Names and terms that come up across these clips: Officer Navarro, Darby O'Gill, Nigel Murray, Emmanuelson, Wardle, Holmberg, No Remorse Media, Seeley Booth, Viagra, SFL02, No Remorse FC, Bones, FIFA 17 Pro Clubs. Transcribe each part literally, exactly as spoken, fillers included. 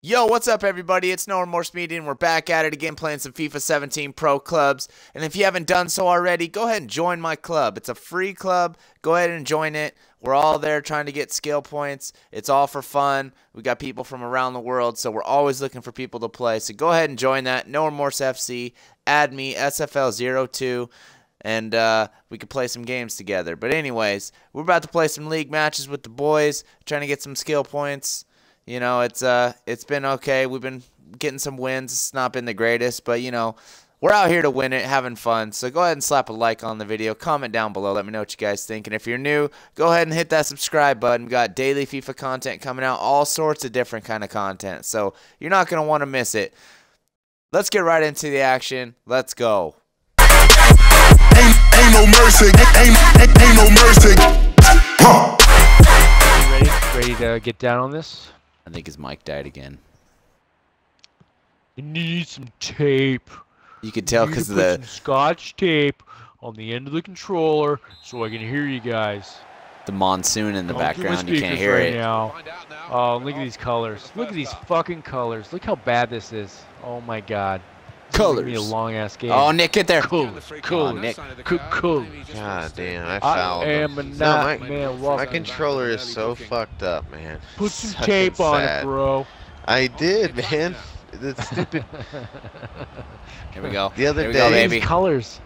Yo, what's up everybody? It's No Remorse Media and we're back at it again playing some FIFA seventeen Pro Clubs. And if you haven't done so already, go ahead and join my club. It's a free club. Go ahead and join it. We're all there trying to get skill points. It's all for fun. We got people from around the world, so we're always looking for people to play. So go ahead and join that. No Remorse F C. Add me, S F L zero two. And uh, we could play some games together. But anyways, we're about to play some league matches with the boys, trying to get some skill points. You know, it's uh, it's been okay. We've been getting some wins. It's not been the greatest, but, you know, we're out here to win it, having fun. So go ahead and slap a like on the video. Comment down below. Let me know what you guys think. And if you're new, go ahead and hit that subscribe button. We've got daily FIFA content coming out, all sorts of different kind of content. So you're not going to want to miss it. Let's get right into the action. Let's go. Ain't, ain't no mercy. Ain't, ain't, ain't no mercy. Huh. Ready, ready to get down on this? I think his mic died again. You need some tape. You could tell because of the some Scotch tape on the end of the controller, so I can hear you guys. The monsoon in the Don't background, you can't hear right it. Now. Oh, look at these colors! Look at these fucking colors! Look how bad this is! Oh my god! This colors. Is gonna be a long ass game. Oh, Nick, get there! Cool, cool, Nick, cool, cool. God damn, I fouled I am him. A not no, my, man my controller is so fucked up, man. Put some Sucking tape on sad. It, bro. I did, man. That's stupid. Here we go. The other Here we day, go, baby. Colors.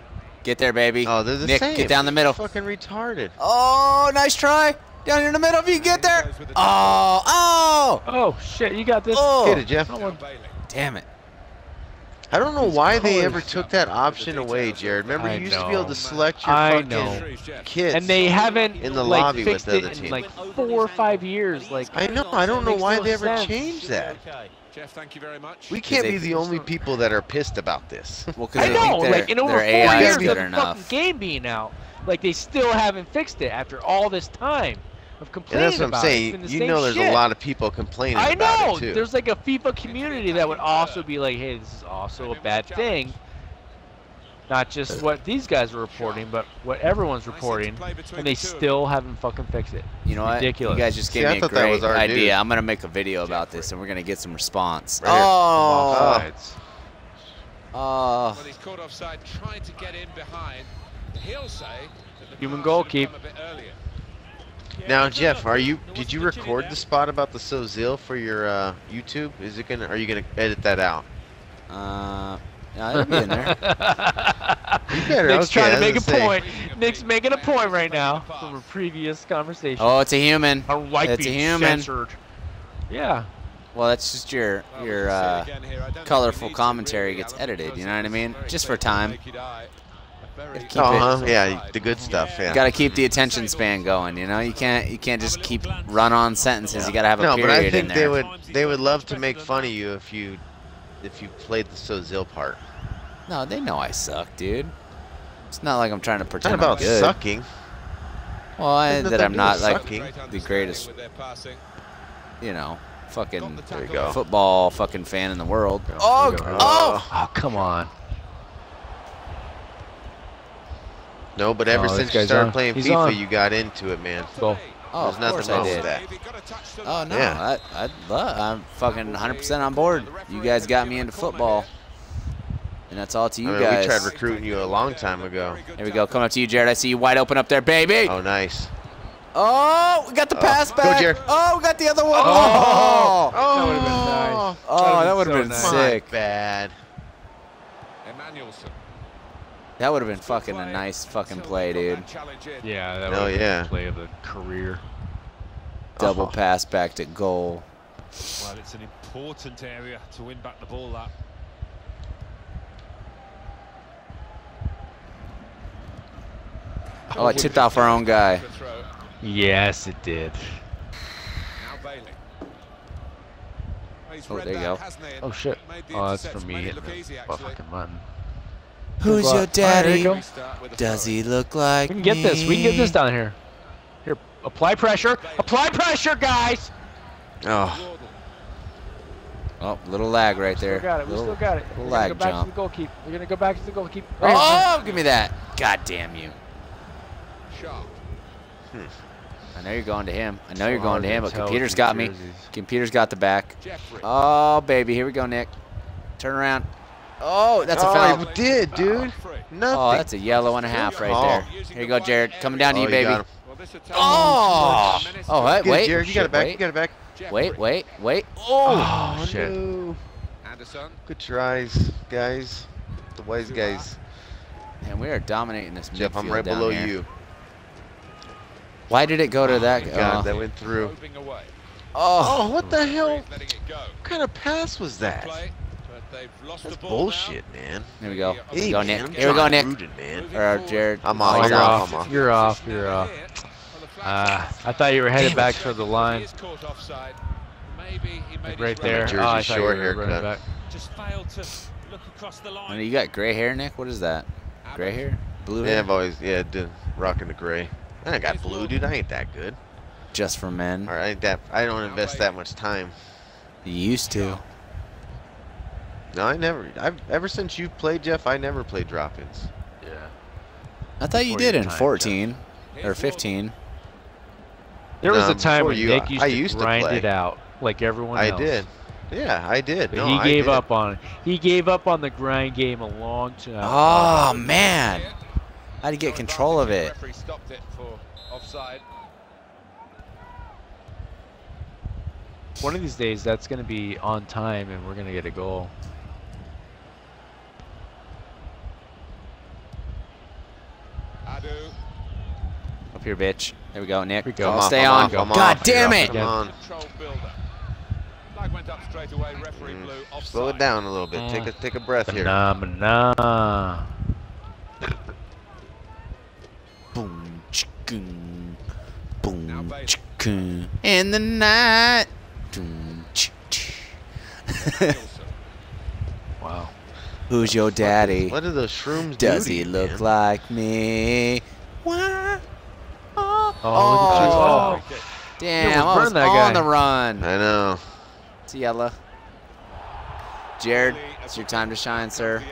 Get there, baby. Oh, they're the Nick, same. Get down the middle. They're fucking retarded. Oh, nice try. Down here in the middle, if you can get there. Oh, oh. Oh shit, you got this. Oh. Get it, Jeff. Oh, damn it. I don't know why they ever took that option away, Jared. Remember, you used to be able to select your fucking kids and they haven't in the lobby with the other team. Like four or five years. Like I know. I don't know why they ever changed that. Jeff, thank you very much. We can't be the only people that are pissed about this. Well, I know. Like in over four years of the fucking game being out, like they still haven't fixed it after all this time. And that's what I'm saying. You know, there's shit. a lot of people complaining. I know. About it too. There's like a FIFA community that would also be like, "Hey, this is also a bad thing." Not just what these guys are reporting, but what everyone's reporting, and they still haven't fucking fixed it. You know what? Ridiculous. You guys just gave See, me a great idea. Dude. I'm gonna make a video about this, and we're gonna get some response. Right oh. Oh. Uh, well, he's caught offside, trying to get in behind. He'll say that the human goalkeeper. Now, Jeff, are you? Did you record the spot about the Sozil for your uh, YouTube? Is it gonna? Are you gonna edit that out? Uh, no, it'll be in there. You better. Nick's okay, trying to make a say. point. Nick's making a point right now from a previous conversation. Oh, it's a human. Our white it's a human. Censored. Yeah. Well, that's just your your uh, colorful commentary gets edited. You know what I mean? Just for time. Uh-huh. Yeah, the good stuff. Yeah. You gotta keep the attention span going. You know, you can't you can't just keep run-on sentences. You gotta have a no, period in there. No, but I think they would they would love to make fun of you if you if you played the Sozil part. No, they know I suck, dude. It's not like I'm trying to pretend not about I'm good. Sucking. Well, I, that, that I'm not like sucking. the greatest, you know, fucking there you go. football fucking fan in the world. Oh, oh, oh, oh come on. No, but ever oh, since you started on. playing He's FIFA, on. you got into it, man. Cool. Oh, There's of nothing course wrong I did. With that. Oh, no. Yeah. I, I I'm fucking one hundred percent on board. You guys got me into football. And that's all to you I mean, guys. We tried recruiting you a long time ago. Here we go. Coming up to you, Jared. I see you wide open up there, baby. Oh, nice. Oh, we got the oh. pass back. Go, Jared. Oh, we got the other one. Oh, oh. That would have been nice. Oh, that would have been, been, so been nice. sick. Bad. Emmanuelson. That would have been fucking a nice fucking play, dude. Yeah, that would have been yeah. the play of the career. Double oh. pass back to goal. Well, it's an important area to win back the ball, that. Oh, it tipped off our own guy. Yes, it did. Oh, there you go. Oh, shit. Oh, that's for me hitting the fucking button. Who's your daddy? Right, Does he look like me? We can get this. We can get this down here. Here, apply pressure. Apply pressure, guys. Oh. Oh, little lag right there. We got it. We little, still got it. We're lag gonna go back jump. to the goalkeeper. We're gonna go back to the goalkeeper. Right oh, here. give me that. God damn you. Hmm. I know you're going to him. I know you're going to him, but computer's got me. Computer's got the back. Oh, baby. Here we go, Nick. Turn around. Oh, that's a foul. Oh, he did, dude. Nothing. Oh, that's a yellow and a half right there. Here you go, Jared. Coming down to you, baby. Oh! Oh, wait, wait. Jared, you got it back. You got it back. Wait, wait, wait. Oh, shit. Good tries, guys. The wise guys. And we are dominating this midfield down here. Jeff, I'm right below you. Why did it go to that guy? God, that went through. Oh, what the hell? What kind of pass was that? That's bullshit, man. Here we go. Here we go, Nick. Here we go, Nick. Or Jared. I'm off. You're off. You're off. You're off. Uh, I thought you were headed back for the line. Right there. Oh, I thought you were running back. You got gray hair, Nick? What is that? Gray hair? Blue hair? Yeah, I've always, yeah, rocking the gray. I got blue, dude. I ain't that good. Just for men. All right, that I don't invest that much time. You used to. No, I never. I've ever since you've played, Jeff. I never played drop-ins. Yeah. I thought you did in fourteen or fifteen. There was a time when Nick used to grind it out like everyone else. I did. Yeah, I did. But he gave up on it. He gave up on the grind game a long time. Oh man. I had to get control of it. Referee stopped it for offside. One of these days, that's going to be on time, and we're going to get a goal. Up here, bitch. There we go, Nick. We go. Stay on. God damn it! Slow it down a little bit. Take a take a breath here. Nah, boom, chicken, boom, chicken, in the night. Wow. Who's your daddy? What are those shrooms? Does he look like me? What? Oh, oh, oh. Damn! I was on the run. I know. It's yellow. Jared, it's your time to shine, sir.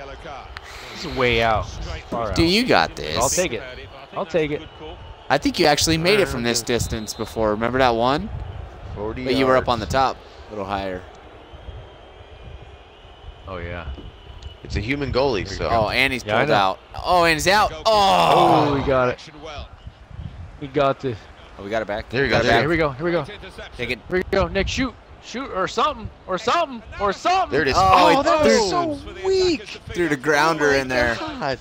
It's way out. Dude, you got this. I'll take it. I'll take it. I think you actually made it from this distance before. Remember that one? forty but you were up on the top, a little higher. Oh, yeah. It's a human goalie, so. Oh, and he's pulled yeah, out. Oh, and he's out. Oh. Oh, we got it. We got this. Oh, we got it back. There we go. Here we go. Here we go. Take it. Here we go. Nick, shoot. Shoot or something, or something, or something. There it is. Oh, oh that was so weak. Threw the grounder oh in there. God.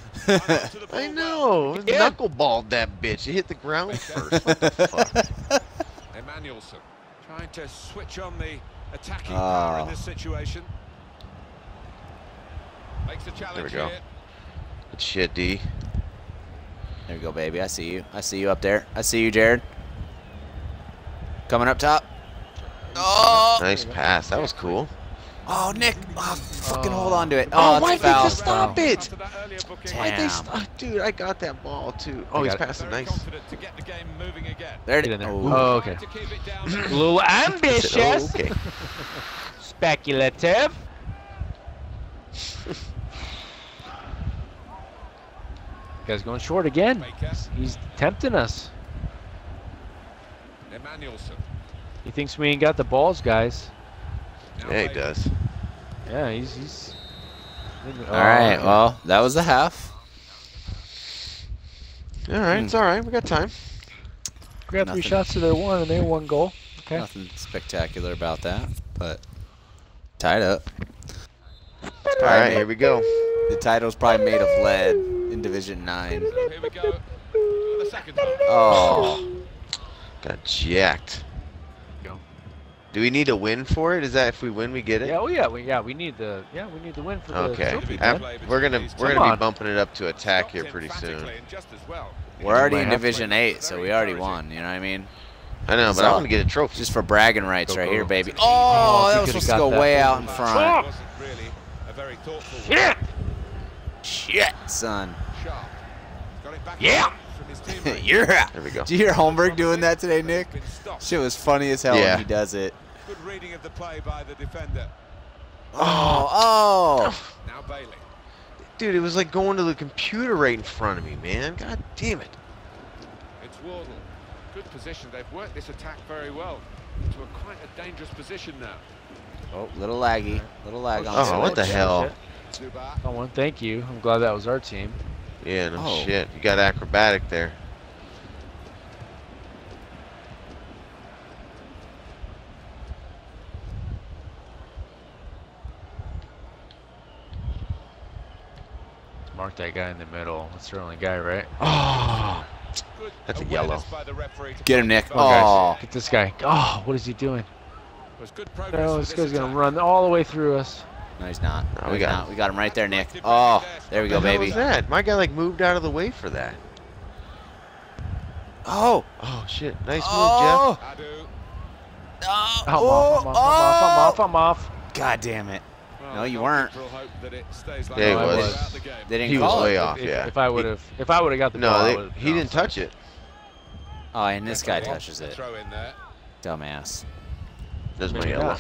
I know. Yeah. Knuckleballed that bitch. It hit the ground first. What the fuck? Emanuelson trying to switch on the attacking oh. power in this situation. Makes a challenge. There we go. Here. Good shit, D. There we go, baby. I see you. I see you up there. I see you, Jared. Coming up top. Oh. Nice pass. That was cool. Oh, Nick. Oh, fucking oh. hold on to it. Oh, oh why did they stop it? Why they stop? Dude, I got that ball, too. Oh, he's passing. Nice. There it is. Oh, okay. A little ambitious. Oh, okay. Speculative. Guy's going short again. He's tempting us. Emanuelson. He thinks we ain't got the balls, guys. Yeah, he does. Yeah, he's... he's... Oh. All right, well, that was the half. All right, mm. it's all right. We got time. We got Nothing. three shots to their one, and they one goal. Okay. Nothing spectacular about that, but tied up. All right, here we go. The title's probably made of lead in Division nine. So here we go. For the second time. Oh. Got jacked. Do we need a win for it? Is that if we win, we get it? Yeah, oh yeah, we yeah we need the yeah we need the win for okay. the trophy. Okay, we're gonna we're Come gonna on. be bumping it up to attack here pretty soon. We're already in Division Eight, so we already won. You know what I mean? I know, but so, I want to get a trophy just for bragging rights, go, right go. here, baby. Oh, oh that was supposed to go way out in front. Oh. Shit! Shit, son. Yeah. You're out. There we go. Did you hear Holmberg doing that today, Nick? Shit was funny as hell yeah. when he does it. Good reading of the play by the defender. Oh, oh. Now Bailey. Dude, it was like going to the computer right in front of me, man. God damn it. It's Wardle. Good position. They've worked this attack very well into a quite a dangerous position now. Oh, little laggy. Little lag on. Oh, what the hell? I want to thank you. I'm glad that was our team. Yeah, no oh. shit. You got acrobatic there. Mark that guy in the middle. That's the only guy, right? Oh, that's a yellow. Get him, Nick. Oh, get this guy. Oh, what is he doing? Oh, this guy's gonna run all the way through us. No, he's not. No, no, we got not. we got him right there, Nick. Oh, there we go, baby. What was that? My guy like moved out of the way for that. Oh. Oh shit! Nice oh. move, Jeff. I do. Oh. I'm off. I'm off. I'm off. I'm off. God damn it. No, you weren't. Yeah, he was. They didn't he call was way it. off. If, yeah. If I would have, if I would have got the no, ball, they, I he didn't touch it. Oh, and this guy touches it. Dumbass. There's my yellow.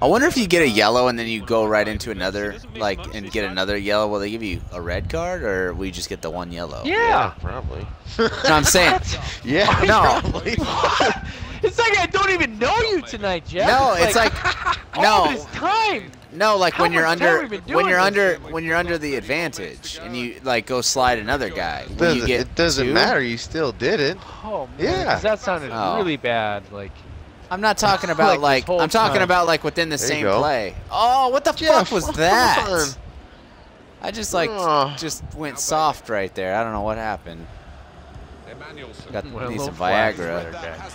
I wonder if you get a yellow and then you go right into another, like, and get another yellow. Will they give you a red card, or we just get the one yellow? Yeah, yeah probably. No, I'm saying. Yeah. No. It's like I don't even know you tonight, Jeff. No, it's like, like no. All this time. No, like How when you're under when you're under when you're under the advantage and you like go slide another guy. It doesn't, you get it doesn't two, matter. You still did it. Oh man. Yeah. That sounded oh. really bad. Like. I'm not talking about like, like I'm talking time. about like within the there same play. Oh, what the Jeff, fuck was that? On. I just like oh. just went soft right there. I don't know what happened. Got well, need some Viagra.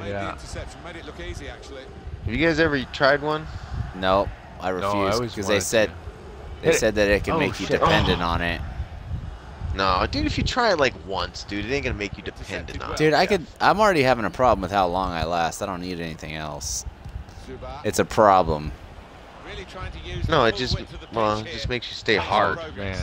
Made yeah. the interception, made it look easy, actually. Have you guys ever tried one? No, I refused because no, they said to. they it, said that it can oh, make shit. you dependent oh. on it. No, dude, if you try it like once, dude, it ain't gonna make you dependent on it. Dude, I could. I'm already having a problem with how long I last. I don't need anything else. It's a problem. Really trying to use no, it just well, it just makes you stay hard, man.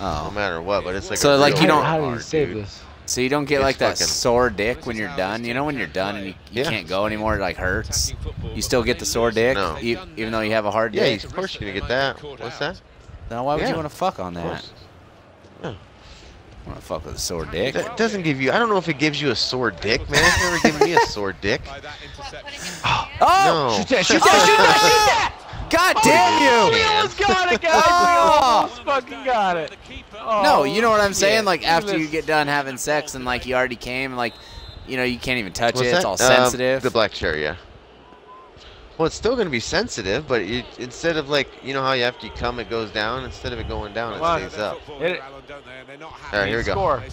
Oh. No matter what, but it's like so like you don't. How do you save this? So you don't get it's like that sore dick when you're done. You know when you're done and you, you yeah. can't go anymore, it like hurts. You still get the sore dick, no. e even though you have a hard dick. Yeah, of course you're gonna get that. What's that? Now why would yeah. you want to fuck on that? Yeah. Want to fuck with a sore dick? That doesn't give you. I don't know if it gives you a sore dick, man. It's never given me a sore dick. Oh! oh no. Shoot that! Shoot that! Shoot that! God damn oh, you! We almost got it, guys. Oh. We almost fucking got it. Oh, no, you know what I'm saying? Yeah. Like after you get done having sex and like you already came, and, like you know you can't even touch What's it. That? It's all sensitive. Uh, the black cherry, yeah. Well, it's still gonna be sensitive, but it, instead of like you know how you, after you come it goes down, instead of it going down well, it stays up. It. All right, here we go. All right,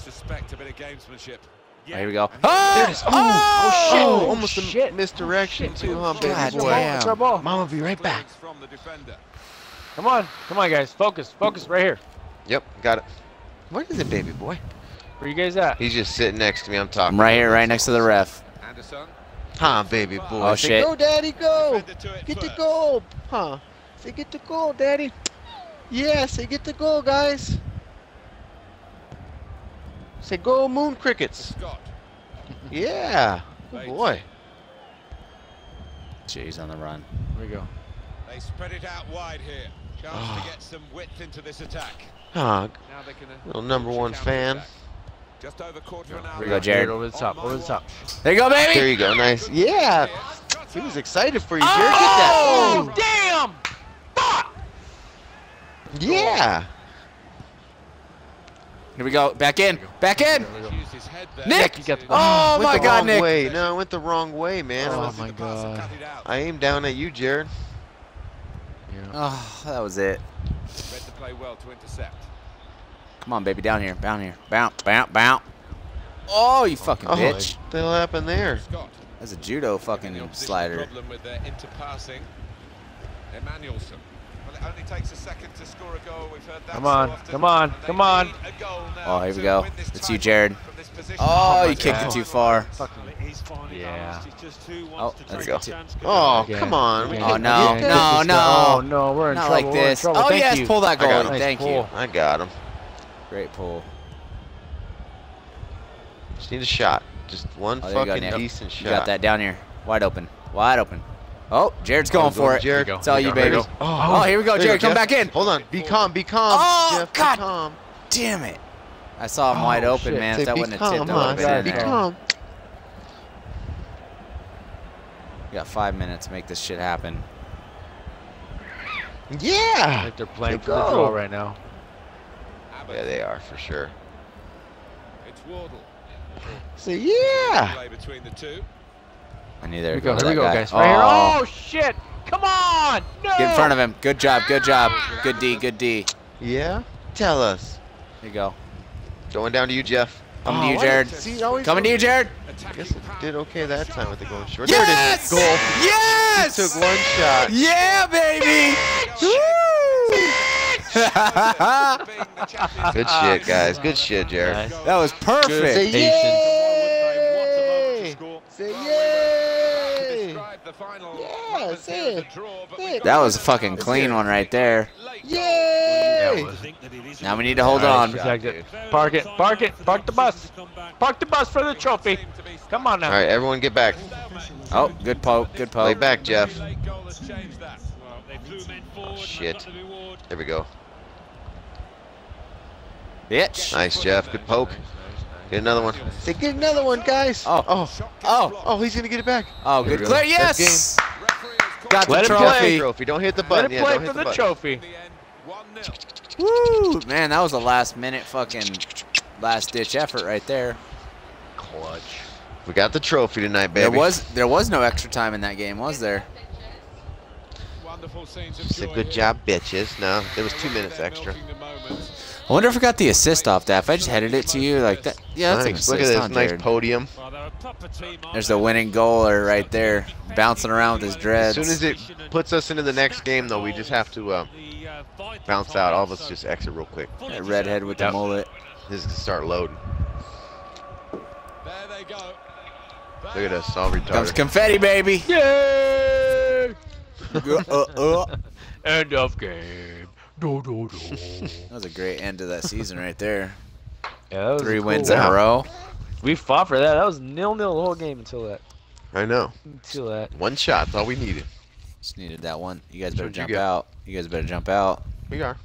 here we go. Oh! It is. Oh, oh, shit. oh almost shit. a misdirection oh, shit, too, huh, baby God, boy? Damn. It's our ball. Mama, be right back. Come on, come on, guys, focus, focus right here. Yep, got it. Where is it, baby boy? Where you guys at? He's just sitting next to me. I'm talking. I'm right here, right next to the ref. Anderson. Huh, baby boy. Oh, Say, shit. Go, daddy, go. Get the goal. Huh. Say, get the goal, daddy. Yeah, say, get the goal, guys. Say, go, moon crickets. Yeah. Good boy. Jay's on the run. Here we go. They spread it out wide here. Chance oh. to get some width into this attack. Ah, oh, little number one fan. Back. Just over quarter of an hour. There you go, Jared. Over the top. Over the top. There you go, baby. There you go. Nice. Yeah. He was excited for you, Jared. Get that. Oh, damn. Fuck. Yeah. Here we go. Back in. Back in. Nick. Oh, my God, Nick. Way. No, I went the wrong way, man. Oh, my God. I aimed down at you, Jared. Yeah. Oh, that was it. Read the play well to intercept. Come on, baby, down here, down here, bounce, bounce, bounce. Oh, you fucking oh, bitch! What the hell happened there? That's a judo fucking the slider. Problem with their interpassing. Emmanuelson. Well, it only takes a second to score a goal. We've heard that come on, so often. come on, come on! Oh, here we go. It's you, Jared. Oh, you kicked yeah. it too far. Yeah. Oh, there we go. Oh, yeah. come on. Yeah. Oh no, no, no! Oh no, we're in Not trouble. Not like this. Oh Thank yes, you. pull that goal. Nice Thank pull. you. I got him. Great pull. Just need a shot. Just one oh, fucking go, decent shot. You got that down here. Wide open. Wide open. Oh, Jared's going for it. Jared. It's all you, baby. Oh, oh, here we go, Jared. Come back in. Hold on. Be calm. Be calm. Oh, Jeff, God. Be calm. Damn it. I saw him oh, wide open, shit. man. If that wouldn't have tipped over it in there. You got five minutes to make this shit happen. Yeah! I think they're playing for the draw right now. Yeah, they are for sure. It's Wardle. So yeah! Play between the two. I knew there we go. Here we go, guys. Right oh. here. Oh shit! Come on! No! Get in front of him. Good job. Good job. Good D. Good D. Yeah. Tell us. There you go. Going down to you, Jeff. Coming oh, to you, Jared. See, Coming to you, Jared. I guess it did okay that time with the going short. Yes! There it is. Goal. Yes! He took one shot. Yeah, baby! Woo! Good shit, guys. Good shit, Jared. Nice. That was perfect. Good. Say yay! Say yay! Yeah, say it. Say it. That was a fucking clean one right there. Yay! Now we need to hold on. Park it. Park it. Park it. Park the bus. Park the bus for the trophy. Come on now. All right, everyone get back. Oh, good poke. Good poke. Play back, Jeff. Oh, shit. There we go. Bitch. Nice, Jeff. Good poke. Get another one. Say, get another one, guys. Oh. Oh. Oh. Oh, he's going to get it back. Oh, good clear. Yes. Got the trophy. trophy. Don't hit the button. Let him play yeah, for the, the trophy. Woo! Man, that was a last-minute fucking last-ditch effort right there. Clutch. We got the trophy tonight, baby. There was there was no extra time in that game, was there? It's a good job, bitches. No, there was two minutes extra. I wonder if I got the assist off that. If I just headed it to you like that, yeah, that's nice. Look at this nice podium. There's the winning goaler right there, bouncing around with his dreads. As soon as it puts us into the next game, though, we just have to uh, bounce out. All of us just exit real quick. That redhead with the mullet. This is gonna start loading. There they go. Look at us, all retarded. Comes confetti, baby. Yay! uh, uh. End of game. Do, do, do. That was a great end to that season right there. Yeah, that was Three cool wins wow. in a row. We fought for that. That was nil nil the whole game until that. I know. Until that. One shot. That's all we needed. Just needed that one. You guys better What'd jump you out. You guys better jump out. We are.